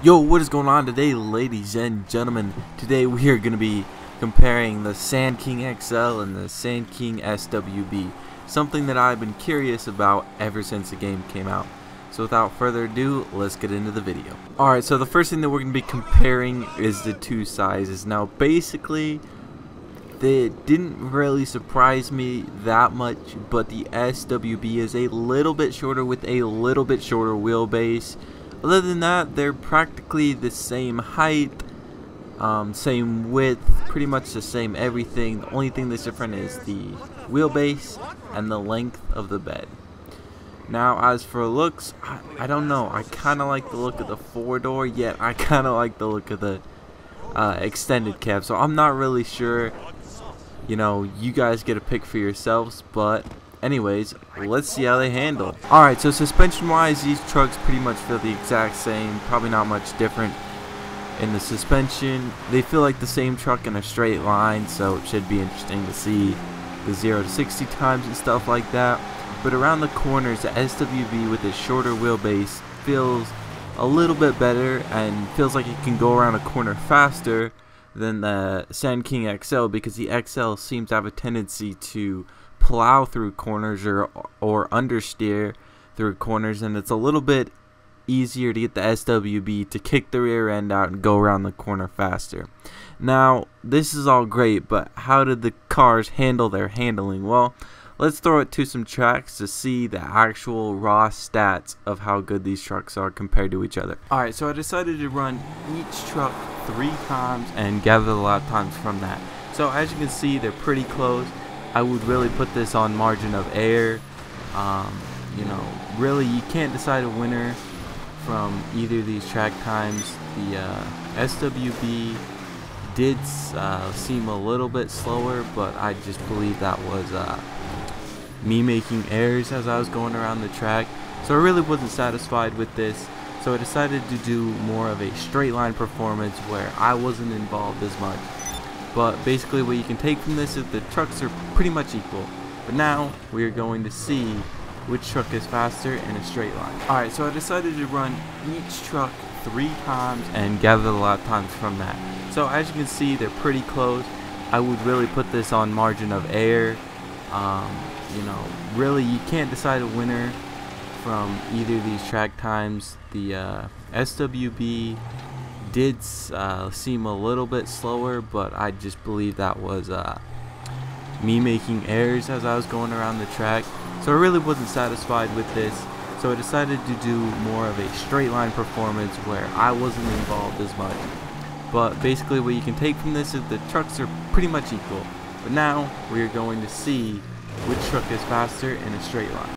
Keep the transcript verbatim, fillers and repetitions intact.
Yo, what is going on today, ladies and gentlemen? Today we are going to be comparing the Sandking X L and the Sandking S W B, something that I've been curious about ever since the game came out. So without further ado, let's get into the video. Alright, so the first thing that we're going to be comparing is the two sizes. Now basically, they didn't really surprise me that much, but the S W B is a little bit shorter with a little bit shorter wheelbase. Other than that, they're practically the same height, um, same width, pretty much the same everything. The only thing that's different is the wheelbase and the length of the bed. Now, as for looks, I, I don't know. I kind of like the look of the four-door, yet I kind of like the look of the uh, extended cab. So I'm not really sure. You know, you guys get a pick for yourselves, but anyways, let's see how they handle. Alright, so suspension wise, these trucks pretty much feel the exact same, probably not much different in the suspension. They feel like the same truck in a straight line, so it should be interesting to see the zero to sixty times and stuff like that. But around the corners, the S W B with its shorter wheelbase feels a little bit better and feels like it can go around a corner faster than the Sandking X L, because the X L seems to have a tendency to plow through corners or or understeer through corners, and it's a little bit easier to get the S W B to kick the rear end out and go around the corner faster. Now, this is all great, but how did the cars handle their handling? Well, let's throw it to some tracks to see the actual raw stats of how good these trucks are compared to each other. Alright, so I decided to run each truck three times and gather a lot of times from that. So as you can see, they're pretty close. I would really put this on margin of error. Um, you know, really, you can't decide a winner from either of these track times. The uh, S W B did uh, seem a little bit slower, but I just believe that was uh, me making errors as I was going around the track. So I really wasn't satisfied with this. So I decided to do more of a straight line performance where I wasn't involved as much. But basically what you can take from this is the trucks are pretty much equal. But now we are going to see which truck is faster in a straight line. Alright, so I decided to run each truck three times and gather a lot of times from that. So as you can see, they're pretty close. I would really put this on margin of error. Um, you know, really, you can't decide a winner from either of these track times. The uh, S W B did uh, seem a little bit slower, but I just believe that was uh, me making errors as I was going around the track. So I really wasn't satisfied with this, so I decided to do more of a straight line performance where I wasn't involved as much. But basically what you can take from this is the trucks are pretty much equal. But now we are going to see which truck is faster in a straight line.